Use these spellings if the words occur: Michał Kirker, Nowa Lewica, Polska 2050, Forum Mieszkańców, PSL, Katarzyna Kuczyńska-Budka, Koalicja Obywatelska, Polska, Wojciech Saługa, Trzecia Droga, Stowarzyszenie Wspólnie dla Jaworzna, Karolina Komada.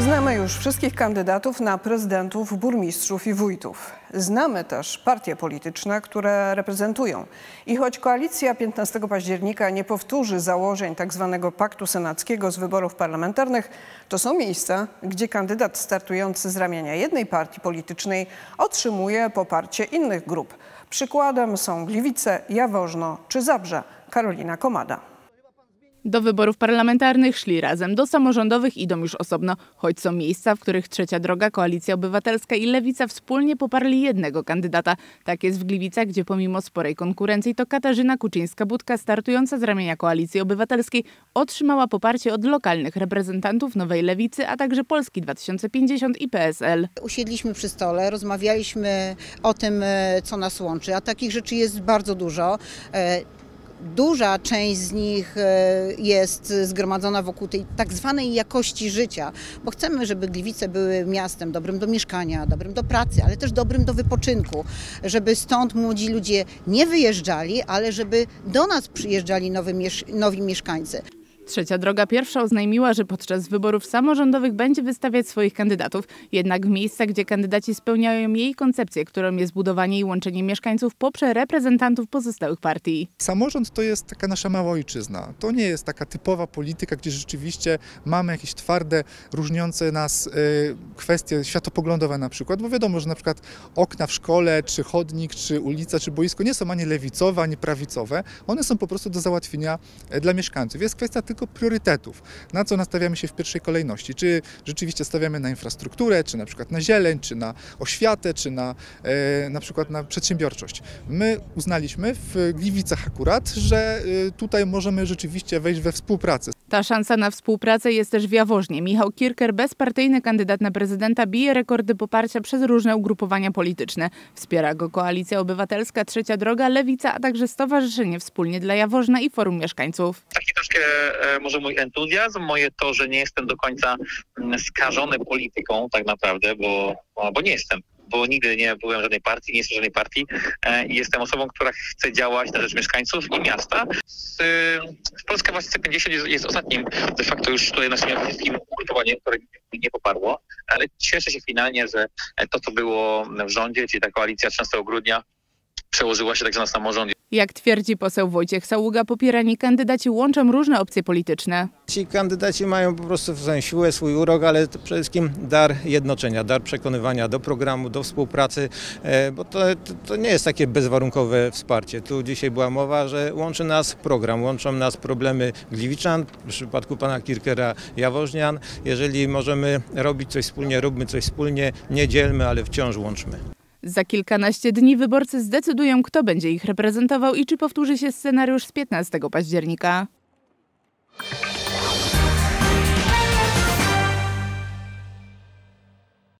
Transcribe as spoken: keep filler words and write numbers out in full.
Znamy już wszystkich kandydatów na prezydentów, burmistrzów i wójtów. Znamy też partie polityczne, które reprezentują. I choć koalicja piętnastego października nie powtórzy założeń tzw. paktu senackiego z wyborów parlamentarnych, to są miejsca, gdzie kandydat startujący z ramienia jednej partii politycznej otrzymuje poparcie innych grup. Przykładem są Gliwice, Jaworzno czy Zabrze. Karolina Komada. Do wyborów parlamentarnych szli razem, do samorządowych idą już osobno, choć są miejsca, w których Trzecia Droga, Koalicja Obywatelska i Lewica wspólnie poparli jednego kandydata. Tak jest w Gliwicach, gdzie pomimo sporej konkurencji to Katarzyna Kuczyńska-Budka, startująca z ramienia Koalicji Obywatelskiej, otrzymała poparcie od lokalnych reprezentantów Nowej Lewicy, a także Polski dwa tysiące pięćdziesiąt i P S L. Usiedliśmy przy stole, rozmawialiśmy o tym, co nas łączy, a takich rzeczy jest bardzo dużo. Duża część z nich jest zgromadzona wokół tej tak zwanej jakości życia, bo chcemy, żeby Gliwice były miastem dobrym do mieszkania, dobrym do pracy, ale też dobrym do wypoczynku, żeby stąd młodzi ludzie nie wyjeżdżali, ale żeby do nas przyjeżdżali nowi, miesz nowi mieszkańcy. Trzecia Droga pierwsza oznajmiła, że podczas wyborów samorządowych będzie wystawiać swoich kandydatów. Jednak w miejscach, gdzie kandydaci spełniają jej koncepcję, którą jest budowanie i łączenie mieszkańców poprzez reprezentantów pozostałych partii. Samorząd to jest taka nasza mała ojczyzna. To nie jest taka typowa polityka, gdzie rzeczywiście mamy jakieś twarde, różniące nas kwestie światopoglądowe na przykład. Bo wiadomo, że na przykład okna w szkole, czy chodnik, czy ulica, czy boisko nie są ani lewicowe, ani prawicowe. One są po prostu do załatwienia dla mieszkańców. Jest kwestia tylko priorytetów, na co nastawiamy się w pierwszej kolejności, czy rzeczywiście stawiamy na infrastrukturę, czy na przykład na zieleń, czy na oświatę, czy na, e, na przykład na przedsiębiorczość. My uznaliśmy w Gliwicach akurat, że e, tutaj możemy rzeczywiście wejść we współpracę. Ta szansa na współpracę jest też w Jaworznie. Michał Kirker, bezpartyjny kandydat na prezydenta, bije rekordy poparcia przez różne ugrupowania polityczne. Wspiera go Koalicja Obywatelska, Trzecia Droga, Lewica, a także Stowarzyszenie Wspólnie dla Jaworzna i Forum Mieszkańców. Taki troszkę może mój entuzjazm, moje to, że nie jestem do końca skażony polityką tak naprawdę, bo, bo nie jestem. Bo nigdy nie byłem w żadnej partii, nie jestem w żadnej partii i jestem osobą, która chce działać na rzecz mieszkańców i miasta. Polska dwa tysiące pięćdziesiąt jest, jest ostatnim de facto już tutaj naszym wszystkim ugrupowaniem, które nie poparło, ale cieszę się finalnie, że to, co było w rządzie, czyli ta koalicja trzynastego grudnia, przełożyła się także na samorząd. Jak twierdzi poseł Wojciech Saługa, popierani kandydaci łączą różne opcje polityczne. Ci kandydaci mają po prostu w sensie siłę, swój urok, ale przede wszystkim dar jednoczenia, dar przekonywania do programu, do współpracy, bo to, to nie jest takie bezwarunkowe wsparcie. Tu dzisiaj była mowa, że łączy nas program, łączą nas problemy gliwiczan, w przypadku pana Kirkera jaworznian. Jeżeli możemy robić coś wspólnie, róbmy coś wspólnie, nie dzielmy, ale wciąż łączmy. Za kilkanaście dni wyborcy zdecydują, kto będzie ich reprezentował i czy powtórzy się scenariusz z piętnastego października.